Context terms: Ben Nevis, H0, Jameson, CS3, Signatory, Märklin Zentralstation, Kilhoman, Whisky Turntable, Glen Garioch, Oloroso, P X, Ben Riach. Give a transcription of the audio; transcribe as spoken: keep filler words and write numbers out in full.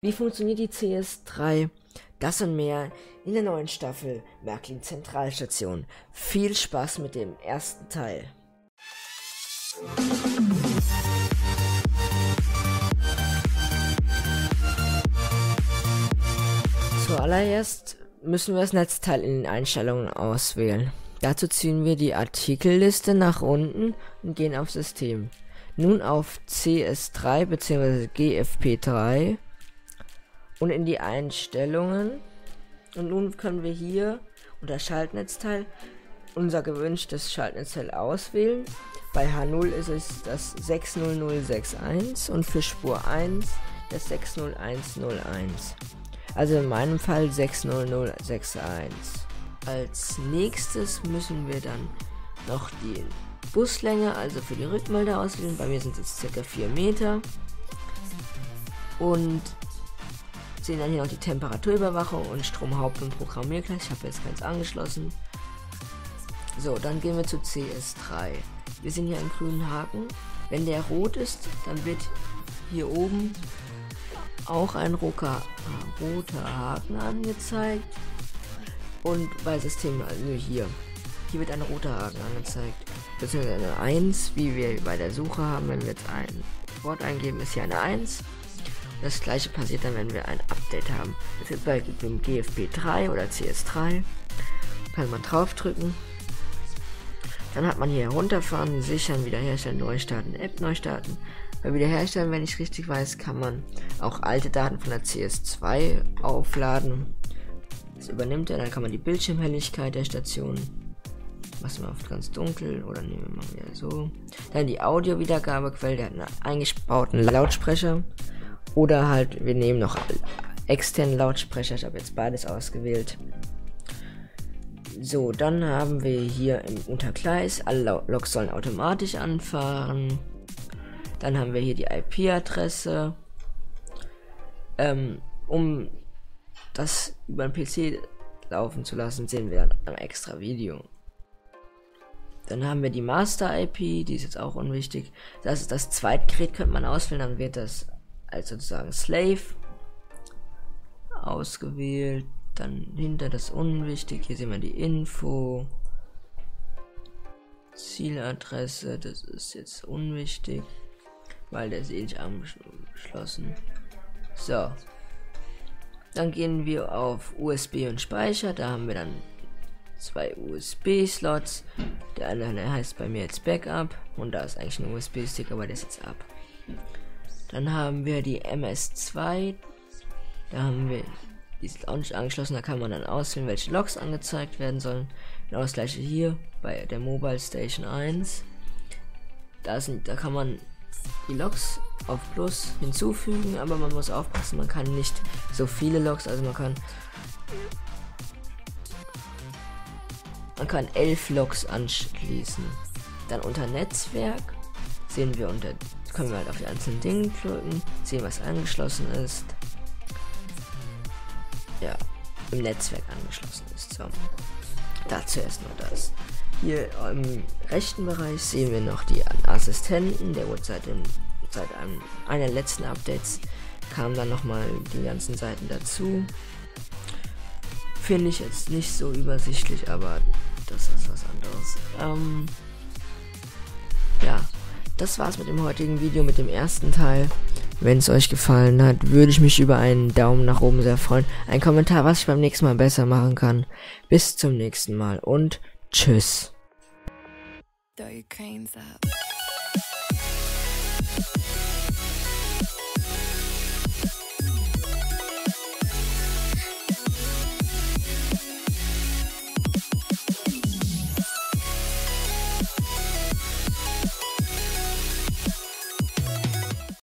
Wie funktioniert die C S drei? Das und mehr in der neuen Staffel Märklin Zentralstation. Viel Spaß mit dem ersten Teil. Zuallererst müssen wir das Netzteil in den Einstellungen auswählen. Dazu ziehen wir die Artikelliste nach unten und gehen auf System. Nun auf C S drei bzw. G F P drei. Und in die Einstellungen, und nun können wir hier unter Schaltnetzteil unser gewünschtes Schaltnetzteil auswählen. Bei H null ist es das sechs null null sechs eins und für Spur eins das sechs null eins null eins. Also in meinem Fall sechs null null sechs eins. Als nächstes müssen wir dann noch die Buslänge, also für die Rückmelder, auswählen. Bei mir sind es ca. vier Meter. Und sehen dann hier noch die Temperaturüberwachung und Stromhaupt- und Programmierklasse. Ich habe jetzt keins angeschlossen. So, dann gehen wir zu C S drei. Wir sehen hier einen grünen Haken. Wenn der rot ist, dann wird hier oben auch ein roter, roter Haken angezeigt. Und bei System, also hier, hier wird ein roter Haken angezeigt. Beziehungsweise eine eins, wie wir bei der Suche haben. Wenn wir jetzt ein Wort eingeben, ist hier eine eins. Das gleiche passiert dann, wenn wir ein Update haben. Das ist bei dem G F B drei oder C S drei. Kann man draufdrücken. Dann hat man hier herunterfahren, sichern, wiederherstellen, neu starten, App neu starten. Bei wiederherstellen, wenn ich richtig weiß, kann man auch alte Daten von der C S zwei aufladen. Das übernimmt er, dann kann man die Bildschirmhelligkeit der Station. Machen wir auf ganz dunkel oder nehmen wir mal wieder so. Dann die Audio-Wiedergabequelle, der hat einen eingebauten Lautsprecher. Oder halt, wir nehmen noch externen Lautsprecher. Ich habe jetzt beides ausgewählt. So, dann haben wir hier im Untergleis, alle Loks sollen automatisch anfahren. Dann haben wir hier die I P-Adresse. Ähm, um das über den P C laufen zu lassen, sehen wir dann ein extra Video. Dann haben wir die Master I P, die ist jetzt auch unwichtig. Das ist das Zweitgerät, könnte man auswählen, dann wird das als sozusagen Slave ausgewählt, dann hinter das unwichtig, hier sehen wir die Info, Zieladresse, das ist jetzt unwichtig, weil der ist eh nicht angeschlossen. So, dann gehen wir auf U S B und Speicher, da haben wir dann zwei U S B Slots, der eine heißt bei mir jetzt Backup und da ist eigentlich ein U S B Stick, aber der ist jetzt ab. Dann haben wir die M S zwei, da haben wir, die ist auch nicht angeschlossen, da kann man dann auswählen, welche Logs angezeigt werden sollen. Genau das gleiche hier bei der Mobile Station eins, da, sind, da kann man die Logs auf Plus hinzufügen, aber man muss aufpassen, man kann nicht so viele Logs, also man kann, man kann elf Logs anschließen. Dann unter Netzwerk sehen wir unter, können wir halt auf die einzelnen Dinge drücken, sehen was angeschlossen ist, ja, im Netzwerk angeschlossen ist, so, dazu erst nur das. Hier im rechten Bereich sehen wir noch die Assistenten, der wurde seit, dem, seit einem, einer der letzten Updates, kamen dann nochmal die ganzen Seiten dazu, finde ich jetzt nicht so übersichtlich, aber das ist was anderes, ähm, ja. Das war's mit dem heutigen Video, mit dem ersten Teil. Wenn es euch gefallen hat, würde ich mich über einen Daumen nach oben sehr freuen. Ein Kommentar, was ich beim nächsten Mal besser machen kann. Bis zum nächsten Mal und tschüss.